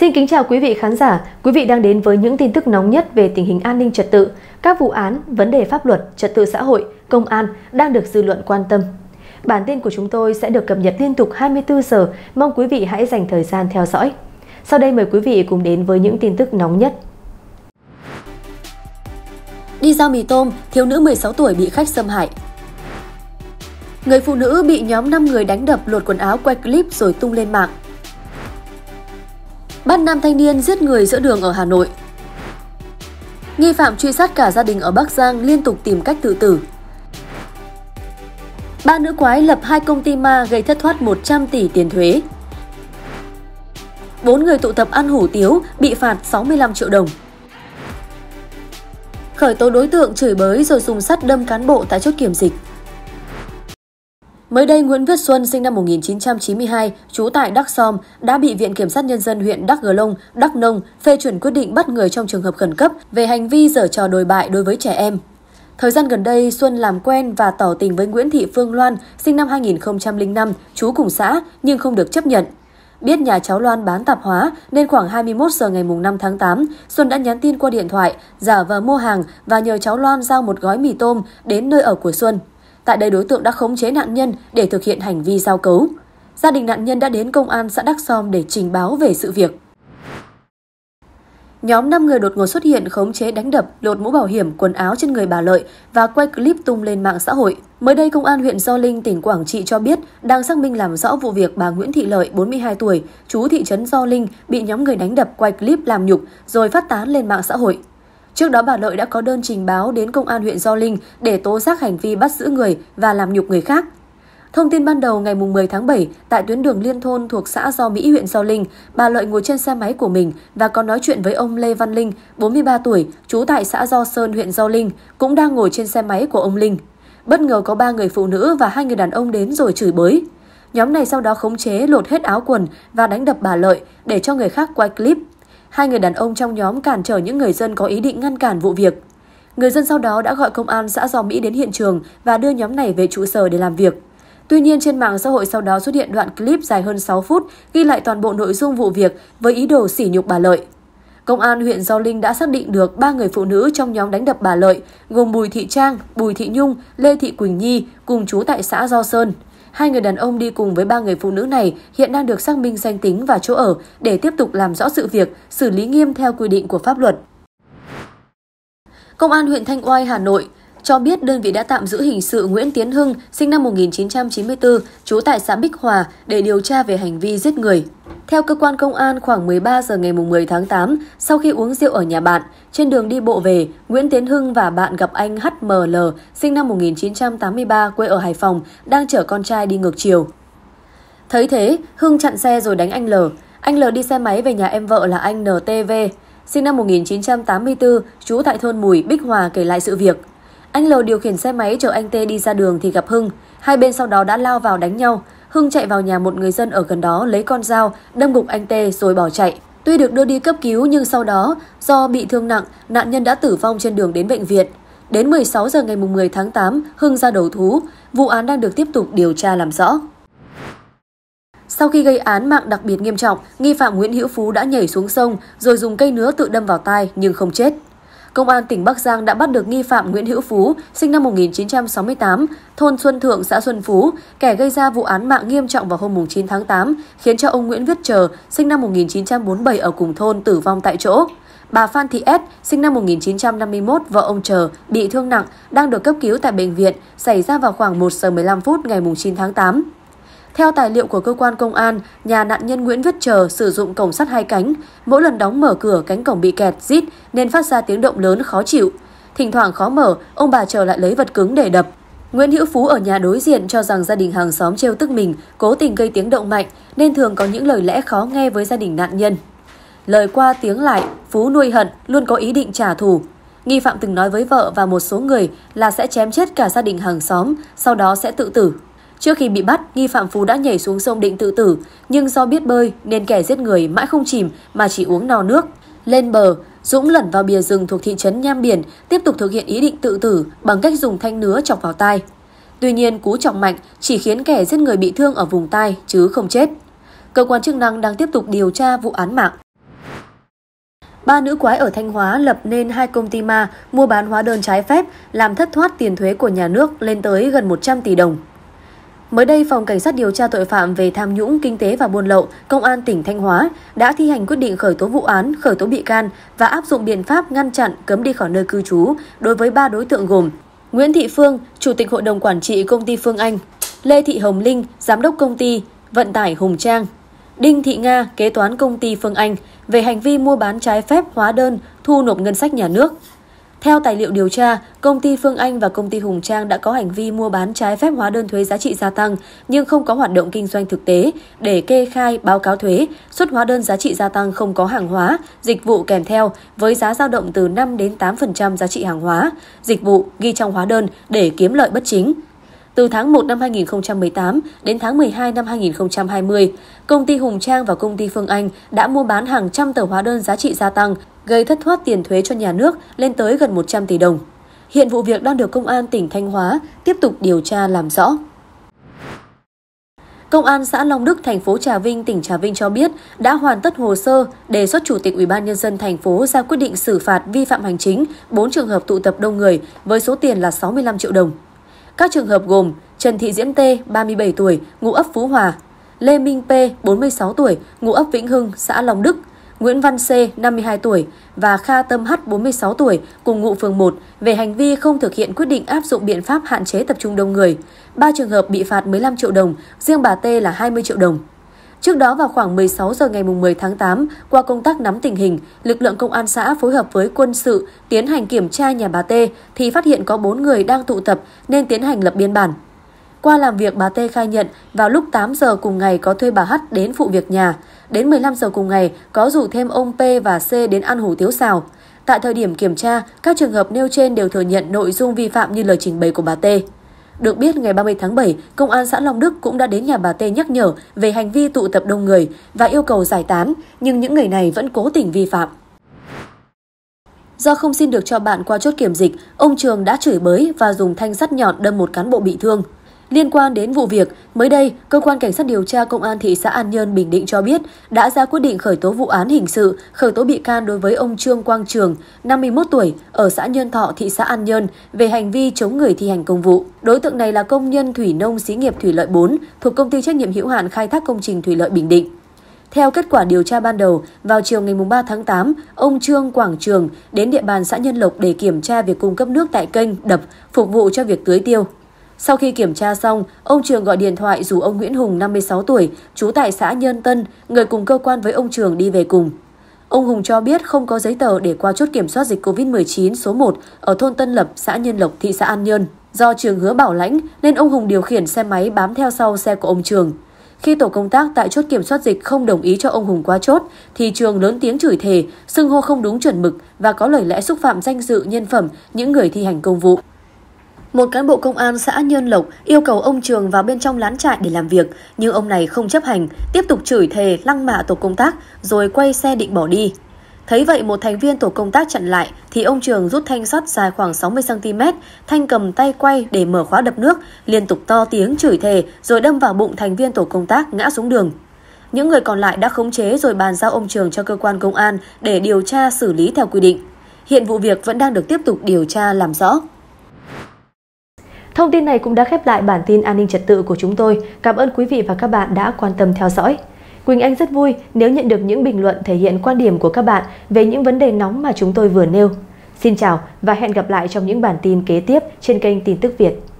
Xin kính chào quý vị khán giả, quý vị đang đến với những tin tức nóng nhất về tình hình an ninh trật tự, các vụ án, vấn đề pháp luật, trật tự xã hội, công an đang được dư luận quan tâm. Bản tin của chúng tôi sẽ được cập nhật liên tục 24 giờ, mong quý vị hãy dành thời gian theo dõi. Sau đây mời quý vị cùng đến với những tin tức nóng nhất. Đi giao mì tôm, thiếu nữ 16 tuổi bị khách xâm hại. Người phụ nữ bị nhóm 5 người đánh đập, lột quần áo, quay clip rồi tung lên mạng. Bắt nam thanh niên giết người giữa đường ở Hà Nội. Nghi phạm truy sát cả gia đình ở Bắc Giang liên tục tìm cách tự tử. Ba nữ quái lập 2 công ty ma gây thất thoát 100 tỷ tiền thuế. 4 người tụ tập ăn hủ tiếu bị phạt 65 triệu đồng. Khởi tố đối tượng chửi bới rồi dùng sắt đâm cán bộ tại chốt kiểm dịch. Mới đây, Nguyễn Viết Xuân sinh năm 1992, trú tại Đắk Som, đã bị Viện Kiểm sát Nhân dân huyện Đắk Gờ Long, Đắk Nông phê chuẩn quyết định bắt người trong trường hợp khẩn cấp về hành vi giở trò đồi bại đối với trẻ em. Thời gian gần đây, Xuân làm quen và tỏ tình với Nguyễn Thị Phương Loan, sinh năm 2005, trú cùng xã nhưng không được chấp nhận. Biết nhà cháu Loan bán tạp hóa nên khoảng 21 giờ ngày 5 tháng 8, Xuân đã nhắn tin qua điện thoại, giả vờ mua hàng và nhờ cháu Loan giao một gói mì tôm đến nơi ở của Xuân. Tại đây đối tượng đã khống chế nạn nhân để thực hiện hành vi giao cấu. Gia đình nạn nhân đã đến công an xã Đắk Som để trình báo về sự việc. Nhóm 5 người đột ngột xuất hiện khống chế đánh đập, lột mũ bảo hiểm, quần áo trên người bà Lợi và quay clip tung lên mạng xã hội. Mới đây, Công an huyện Gio Linh, tỉnh Quảng Trị cho biết đang xác minh làm rõ vụ việc bà Nguyễn Thị Lợi, 42 tuổi, trú thị trấn Gio Linh bị nhóm người đánh đập, quay clip làm nhục rồi phát tán lên mạng xã hội. Trước đó, bà Lợi đã có đơn trình báo đến Công an huyện Gio Linh để tố giác hành vi bắt giữ người và làm nhục người khác. Thông tin ban đầu ngày 10 tháng 7, tại tuyến đường liên thôn thuộc xã Gio Mỹ, huyện Gio Linh, bà Lợi ngồi trên xe máy của mình và có nói chuyện với ông Lê Văn Linh, 43 tuổi, trú tại xã Gio Sơn, huyện Gio Linh, cũng đang ngồi trên xe máy của ông Linh. Bất ngờ có 3 người phụ nữ và 2 người đàn ông đến rồi chửi bới. Nhóm này sau đó khống chế lột hết áo quần và đánh đập bà Lợi để cho người khác quay clip. 2 người đàn ông trong nhóm cản trở những người dân có ý định ngăn cản vụ việc. Người dân sau đó đã gọi công an xã Gio Mỹ đến hiện trường và đưa nhóm này về trụ sở để làm việc. Tuy nhiên, trên mạng xã hội sau đó xuất hiện đoạn clip dài hơn 6 phút ghi lại toàn bộ nội dung vụ việc với ý đồ sỉ nhục bà Lợi. Công an huyện Gio Linh đã xác định được 3 người phụ nữ trong nhóm đánh đập bà Lợi, gồm Bùi Thị Trang, Bùi Thị Nhung, Lê Thị Quỳnh Nhi, cùng trú tại xã Gio Sơn. 2 người đàn ông đi cùng với 3 người phụ nữ này hiện đang được xác minh danh tính và chỗ ở để tiếp tục làm rõ sự việc, xử lý nghiêm theo quy định của pháp luật. Công an huyện Thanh Oai, Hà Nội cho biết đơn vị đã tạm giữ hình sự Nguyễn Tiến Hưng, sinh năm 1994, trú tại xã Bích Hòa để điều tra về hành vi giết người. Theo cơ quan công an, khoảng 13 giờ ngày 10 tháng 8, sau khi uống rượu ở nhà bạn, trên đường đi bộ về, Nguyễn Tiến Hưng và bạn gặp anh HML, sinh năm 1983, quê ở Hải Phòng, đang chở con trai đi ngược chiều. Thấy thế, Hưng chặn xe rồi đánh anh L. Anh L đi xe máy về nhà em vợ là anh NTV, sinh năm 1984, trú tại thôn Mùi, Bích Hòa kể lại sự việc. Anh L điều khiển xe máy chở anh T đi ra đường thì gặp Hưng. Hai bên sau đó đã lao vào đánh nhau. Hưng chạy vào nhà một người dân ở gần đó lấy con dao, đâm gục anh T rồi bỏ chạy. Tuy được đưa đi cấp cứu nhưng sau đó do bị thương nặng, nạn nhân đã tử vong trên đường đến bệnh viện. Đến 16 giờ ngày 10 tháng 8, Hưng ra đầu thú. Vụ án đang được tiếp tục điều tra làm rõ. Sau khi gây án mạng đặc biệt nghiêm trọng, nghi phạm Nguyễn Hữu Phú đã nhảy xuống sông rồi dùng cây nứa tự đâm vào tai nhưng không chết. Công an tỉnh Bắc Giang đã bắt được nghi phạm Nguyễn Hữu Phú, sinh năm 1968, thôn Xuân Thượng, xã Xuân Phú, kẻ gây ra vụ án mạng nghiêm trọng vào hôm 9 tháng 8, khiến cho ông Nguyễn Viết Chờ, sinh năm 1947 ở cùng thôn tử vong tại chỗ. Bà Phan Thị S, sinh năm 1951, vợ ông Chờ, bị thương nặng, đang được cấp cứu tại bệnh viện, xảy ra vào khoảng 1 giờ 15 phút ngày 9 tháng 8. Theo tài liệu của cơ quan công an, nhà nạn nhân Nguyễn Viết Chờ sử dụng cổng sắt 2 cánh. Mỗi lần đóng mở cửa, cánh cổng bị kẹt, rít nên phát ra tiếng động lớn khó chịu. Thỉnh thoảng khó mở, ông bà Chờ lại lấy vật cứng để đập. Nguyễn Hữu Phú ở nhà đối diện cho rằng gia đình hàng xóm trêu tức mình, cố tình gây tiếng động mạnh nên thường có những lời lẽ khó nghe với gia đình nạn nhân. Lời qua tiếng lại, Phú nuôi hận, luôn có ý định trả thù. Nghi phạm từng nói với vợ và một số người là sẽ chém chết cả gia đình hàng xóm, sau đó sẽ tự tử. Trước khi bị bắt, nghi phạm Phú đã nhảy xuống sông định tự tử, nhưng do biết bơi nên kẻ giết người mãi không chìm mà chỉ uống no nước. Lên bờ, Dũng lẩn vào bìa rừng thuộc thị trấn Nham Biển, tiếp tục thực hiện ý định tự tử bằng cách dùng thanh nứa chọc vào tai. Tuy nhiên, cú chọc mạnh chỉ khiến kẻ giết người bị thương ở vùng tai chứ không chết. Cơ quan chức năng đang tiếp tục điều tra vụ án mạng. Ba nữ quái ở Thanh Hóa lập nên hai công ty ma mua bán hóa đơn trái phép, làm thất thoát tiền thuế của nhà nước lên tới gần 100 tỷ đồng. Mới đây, Phòng Cảnh sát điều tra tội phạm về tham nhũng, kinh tế và buôn lậu, Công an tỉnh Thanh Hóa đã thi hành quyết định khởi tố vụ án, khởi tố bị can và áp dụng biện pháp ngăn chặn, cấm đi khỏi nơi cư trú đối với 3 đối tượng gồm Nguyễn Thị Phương, Chủ tịch Hội đồng Quản trị Công ty Phương Anh; Lê Thị Hồng Linh, Giám đốc Công ty Vận tải Hùng Trang; Đinh Thị Nga, Kế toán Công ty Phương Anh, về hành vi mua bán trái phép hóa đơn thu nộp ngân sách nhà nước. Theo tài liệu điều tra, Công ty Phương Anh và Công ty Hùng Trang đã có hành vi mua bán trái phép hóa đơn thuế giá trị gia tăng nhưng không có hoạt động kinh doanh thực tế để kê khai báo cáo thuế, xuất hóa đơn giá trị gia tăng không có hàng hóa, dịch vụ kèm theo với giá dao động từ 5 đến 8% giá trị hàng hóa, dịch vụ ghi trong hóa đơn để kiếm lợi bất chính. Từ tháng 1 năm 2018 đến tháng 12 năm 2020, Công ty Hùng Trang và Công ty Phương Anh đã mua bán hàng trăm tờ hóa đơn giá trị gia tăng, gây thất thoát tiền thuế cho nhà nước lên tới gần 100 tỷ đồng. Hiện vụ việc đang được Công an tỉnh Thanh Hóa tiếp tục điều tra làm rõ. Công an xã Long Đức, thành phố Trà Vinh, tỉnh Trà Vinh cho biết đã hoàn tất hồ sơ đề xuất Chủ tịch Ủy ban Nhân dân thành phố ra quyết định xử phạt vi phạm hành chính 4 trường hợp tụ tập đông người với số tiền là 65 triệu đồng. Các trường hợp gồm Trần Thị Diễm T, 37 tuổi, ngụ ấp Phú Hòa; Lê Minh P, 46 tuổi, ngụ ấp Vĩnh Hưng, xã Long Đức; Nguyễn Văn C, 52 tuổi và Kha Tâm H, 46 tuổi, cùng ngụ phường 1, về hành vi không thực hiện quyết định áp dụng biện pháp hạn chế tập trung đông người. 3 trường hợp bị phạt 15 triệu đồng, riêng bà T là 20 triệu đồng. Trước đó vào khoảng 16 giờ ngày 10 tháng 8, qua công tác nắm tình hình, lực lượng công an xã phối hợp với quân sự tiến hành kiểm tra nhà bà T thì phát hiện có 4 người đang tụ tập nên tiến hành lập biên bản. Qua làm việc, bà T khai nhận vào lúc 8 giờ cùng ngày có thuê bà H đến phụ việc nhà. Đến 15 giờ cùng ngày có rủ thêm ông P và C đến ăn hủ tiếu xào. Tại thời điểm kiểm tra, các trường hợp nêu trên đều thừa nhận nội dung vi phạm như lời trình bày của bà T. Được biết, ngày 30 tháng 7, Công an xã Long Đức cũng đã đến nhà bà T nhắc nhở về hành vi tụ tập đông người và yêu cầu giải tán, nhưng những người này vẫn cố tình vi phạm. Do không xin được cho bạn qua chốt kiểm dịch, ông Trường đã chửi bới và dùng thanh sắt nhọn đâm một cán bộ bị thương. Liên quan đến vụ việc, mới đây, Cơ quan Cảnh sát điều tra Công an thị xã An Nhơn, Bình Định cho biết đã ra quyết định khởi tố vụ án hình sự, khởi tố bị can đối với ông Trương Quang Trường, 51 tuổi, ở xã Nhơn Thọ, thị xã An Nhơn, về hành vi chống người thi hành công vụ. Đối tượng này là công nhân thủy nông xí nghiệp Thủy Lợi 4 thuộc Công ty trách nhiệm hữu hạn khai thác công trình Thủy Lợi Bình Định. Theo kết quả điều tra ban đầu, vào chiều ngày 3 tháng 8, ông Trương Quang Trường đến địa bàn xã Nhân Lộc để kiểm tra việc cung cấp nước tại kênh, đập, phục vụ cho việc tưới tiêu. Sau khi kiểm tra xong, ông Trường gọi điện thoại rủ ông Nguyễn Hùng, 56 tuổi, trú tại xã Nhân Tân, người cùng cơ quan với ông Trường, đi về cùng. Ông Hùng cho biết không có giấy tờ để qua chốt kiểm soát dịch COVID-19 số 1 ở thôn Tân Lập, xã Nhân Lộc, thị xã An Nhơn. Do Trường hứa bảo lãnh nên ông Hùng điều khiển xe máy bám theo sau xe của ông Trường. Khi tổ công tác tại chốt kiểm soát dịch không đồng ý cho ông Hùng qua chốt, thì Trường lớn tiếng chửi thề, xưng hô không đúng chuẩn mực và có lời lẽ xúc phạm danh dự, nhân phẩm những người thi hành công vụ. Một cán bộ công an xã Nhân Lộc yêu cầu ông Trường vào bên trong lán trại để làm việc, nhưng ông này không chấp hành, tiếp tục chửi thề, lăng mạ tổ công tác rồi quay xe định bỏ đi. Thấy vậy, một thành viên tổ công tác chặn lại thì ông Trường rút thanh sắt dài khoảng 60 cm, thanh cầm tay quay để mở khóa đập nước, liên tục to tiếng chửi thề rồi đâm vào bụng thành viên tổ công tác ngã xuống đường. Những người còn lại đã khống chế rồi bàn giao ông Trường cho cơ quan công an để điều tra xử lý theo quy định. Hiện vụ việc vẫn đang được tiếp tục điều tra làm rõ. Thông tin này cũng đã khép lại bản tin an ninh trật tự của chúng tôi. Cảm ơn quý vị và các bạn đã quan tâm theo dõi. Quỳnh Anh rất vui nếu nhận được những bình luận thể hiện quan điểm của các bạn về những vấn đề nóng mà chúng tôi vừa nêu. Xin chào và hẹn gặp lại trong những bản tin kế tiếp trên kênh Tin tức Việt.